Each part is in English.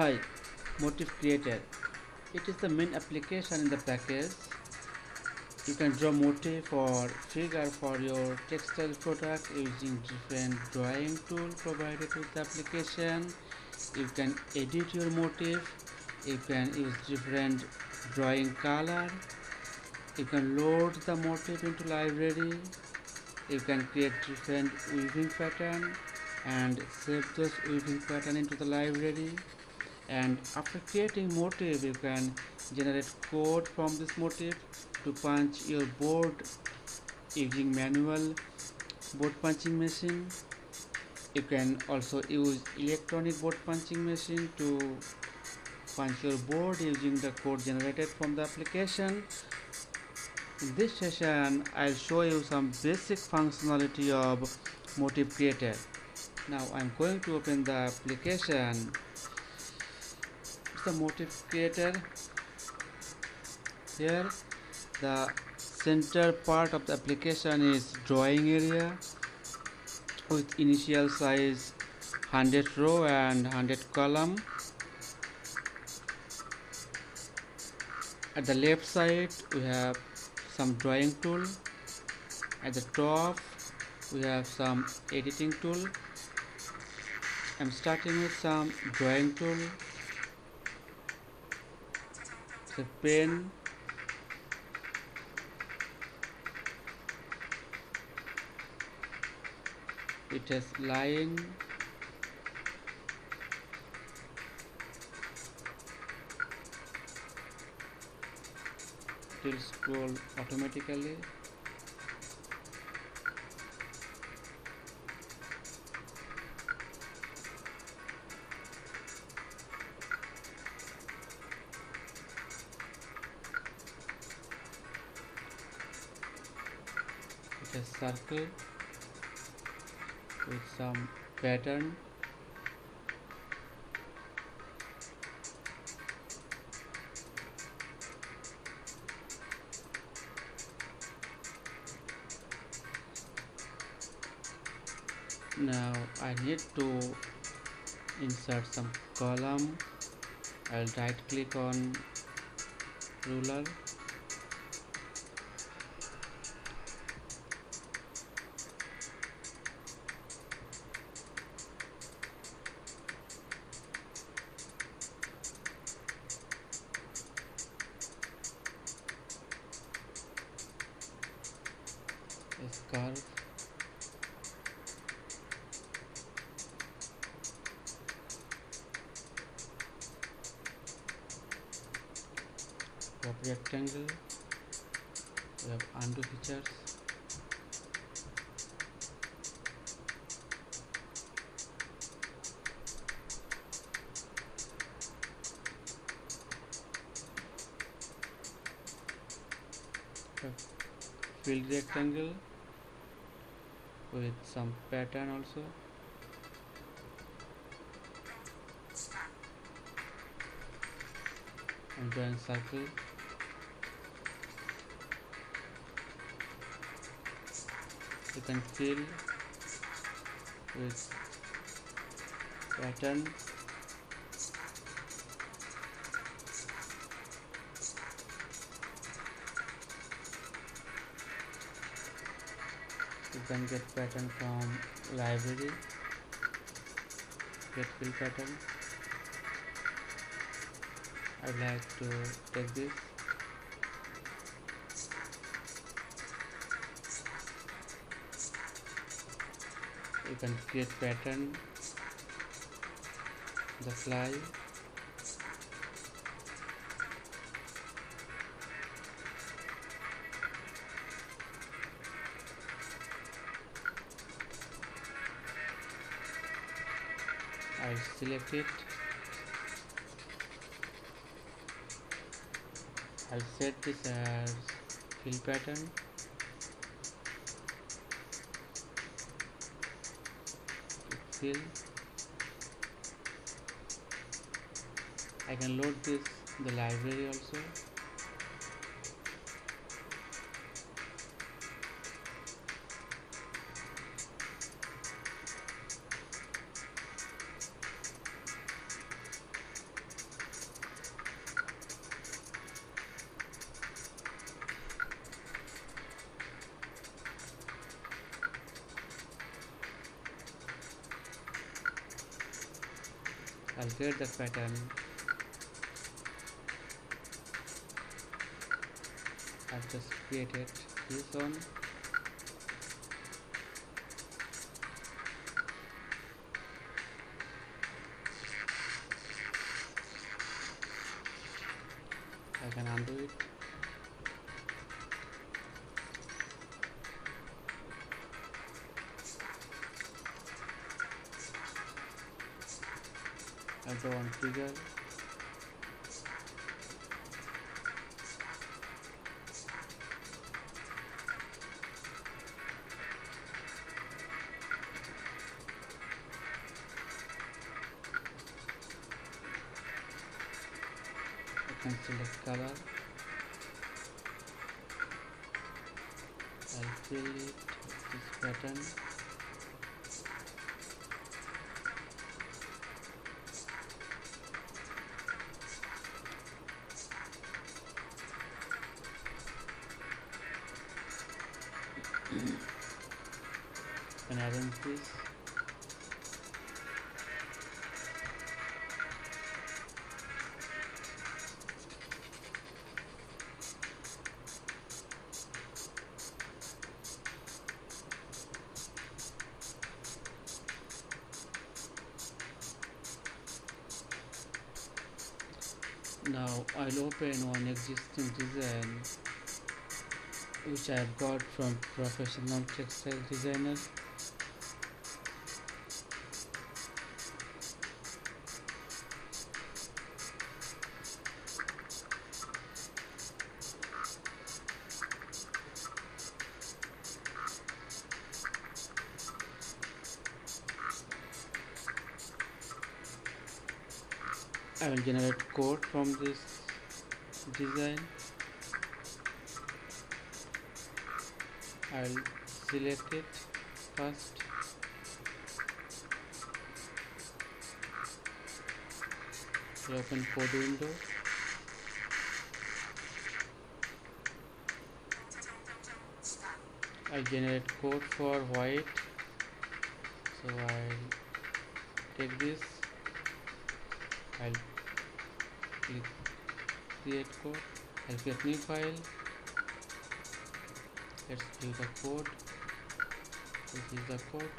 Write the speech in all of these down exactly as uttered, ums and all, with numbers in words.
Hi, Motif Creator. It is the main application in the package. You can draw motif or figure for your textile product using different drawing tool provided with the application. You can edit your motif. You can use different drawing color. You can load the motif into library. You can create different weaving pattern and save those weaving pattern into the library. And after creating motif, you can generate code from this motif to punch your board using manual board punching machine. You can also use electronic board punching machine to punch your board using the code generated from the application. In this session, I'll show you some basic functionality of Motif Creator. Now I'm going to open the application. The Motif Creator. Here the center part of the application is drawing area with initial size one hundred row and one hundred column. At the left side we have some drawing tool. At the top we have some editing tool. I'm starting with some drawing tool. The pen, it has line, it will scroll automatically. A circle with some pattern, now I need to insert some column. I'll right click on ruler. Curve, top rectangle, we have undo features, fill rectangle with some pattern also. I'm drawing circle. You can fill with pattern. You can get pattern from library, get fill pattern. I'd like to take this. You can create pattern, the fly. I select it. I set this as fill pattern. Fill. I can load this the library also. I'll create the pattern. I've just created this one. I can undo it. I'll go on trigger. And select color. I'll fill it with this pattern. And arrange this. Now I'll open one existing design which I've got from professional textile designer. I will generate code from this design. I will select it first. I'll open code window. I generate code for white. So I'll take this. I'll click create code. I'll create new file. Let's do the code. This is the code.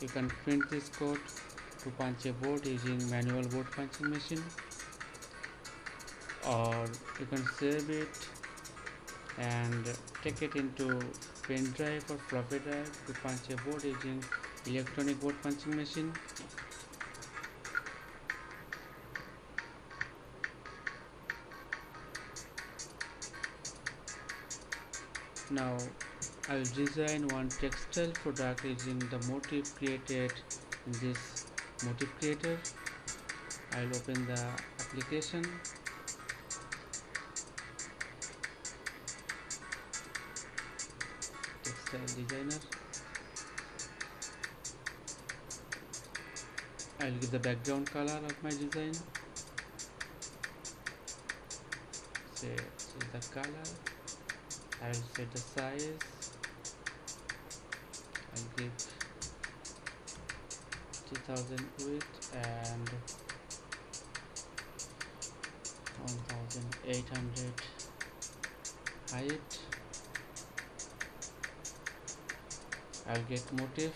You can print this code to punch a board using manual board punching machine, or you can save it and take it into pen drive or floppy drive to punch a board using electronic board punching machine. Now I will design one textile product using the motif created in this motif creator. I will open the application. Textile designer. I will give the background color of my design. Say the color. I will set the size. I'll give two thousand width and one thousand eight hundred height. I'll get motif.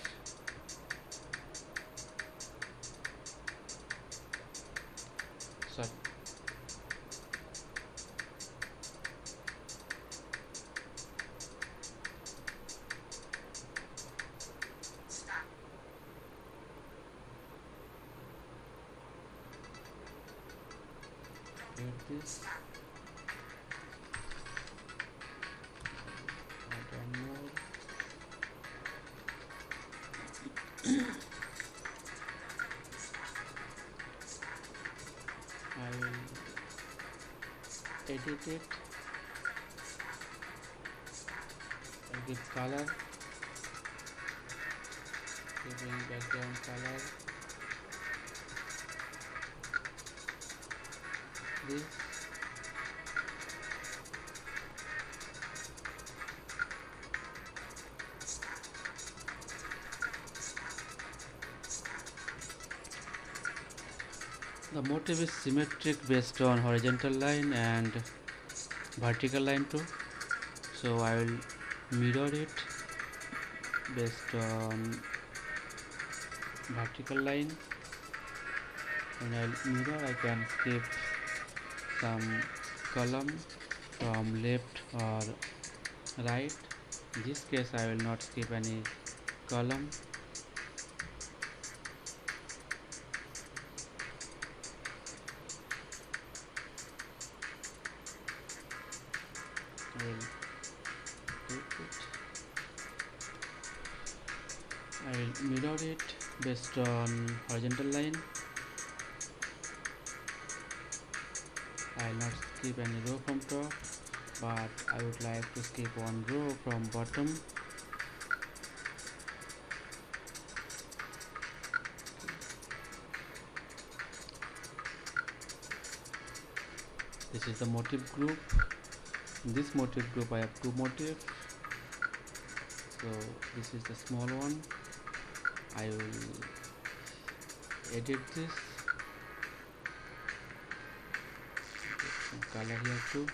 Sorry. This. I don't know. I will edit it. I'll give color. Giving background color. This. The motif is symmetric based on horizontal line and vertical line too. So I will mirror it based on vertical line. When I mirror, I can skip some column from left or right. In this case, I will not skip any column. I will take it. I will mirror it based on horizontal line. I will not skip any row from top, but I would like to skip one row from bottom. This is the motif group. In this motif group I have two motifs, so this is the small one. I will edit this, put some color here too.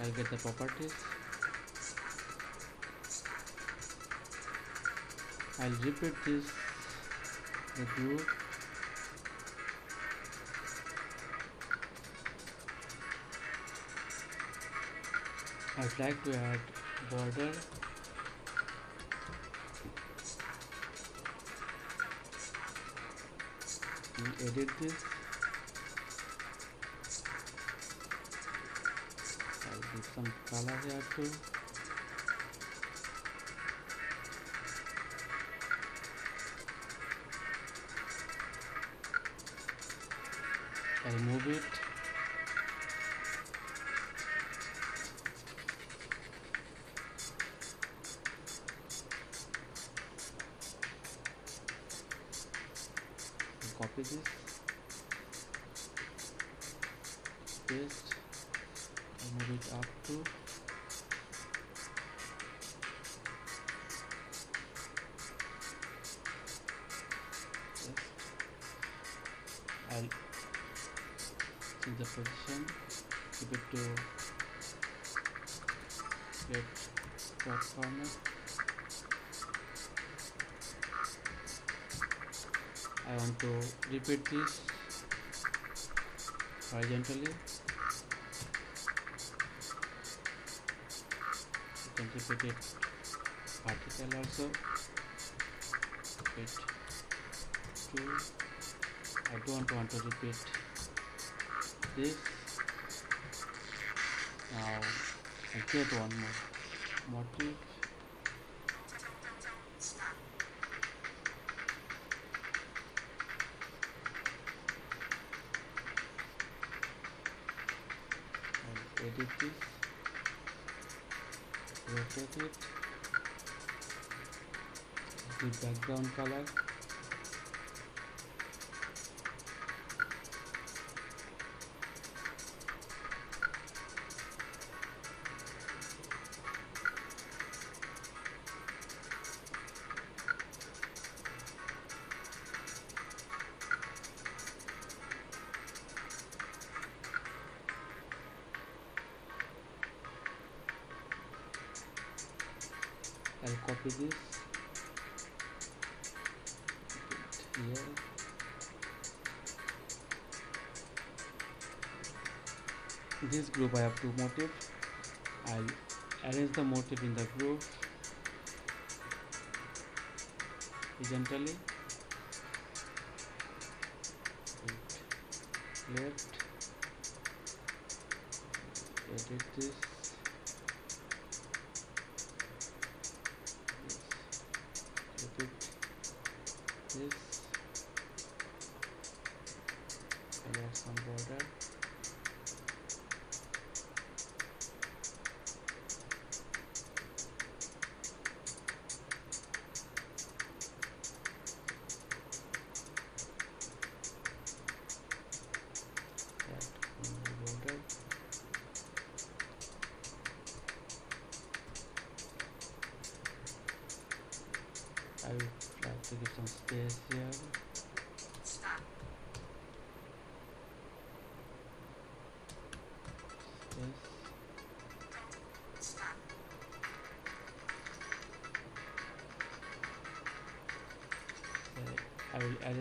I'll get the properties. I'll repeat this the group. I'd like to add border. We'll edit this. Some color here too. I move it. Copy this. Paste. Move it up to yes. I'll change the position, keep it to left top corner. I want to repeat this horizontally. Repeat it vertical also. Repeat two. I don't want to repeat this. Now I get one more motif. I'll edit this. Rotate it. The background color. I'll copy this here. In this group I have two motifs. I'll arrange the motif in the group horizontally, left, edit this. This I have some border.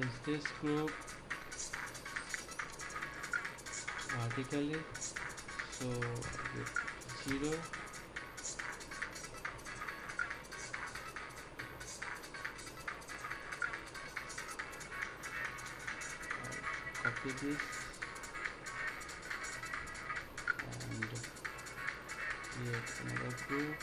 is this group article is, so zero copy this and create another group.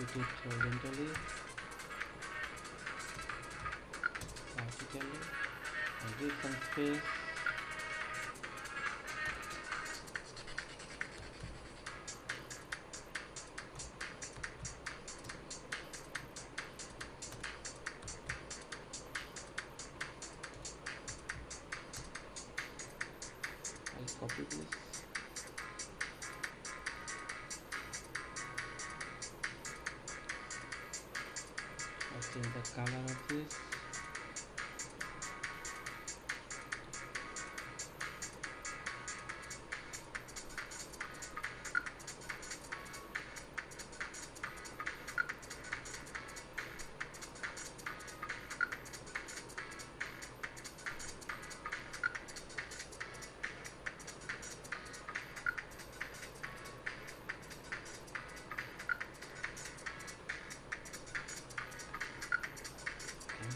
Put it horizontally, vertically, and give some space. I'll copy this. Change the color of this.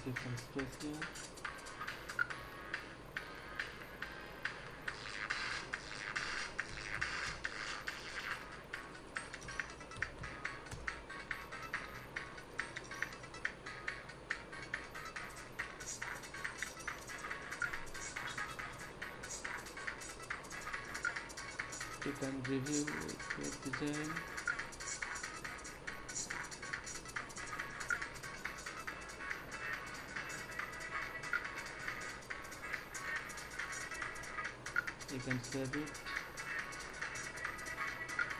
Give some space here. You can review your design. You can save it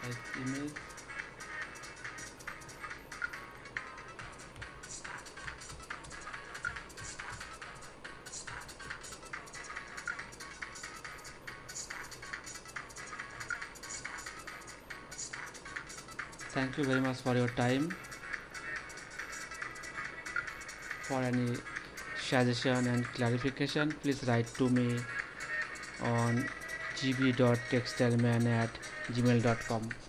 as image. Thank you very much for your time. For any suggestion and clarification, please write to me on g b dot textileman at gmail dot com.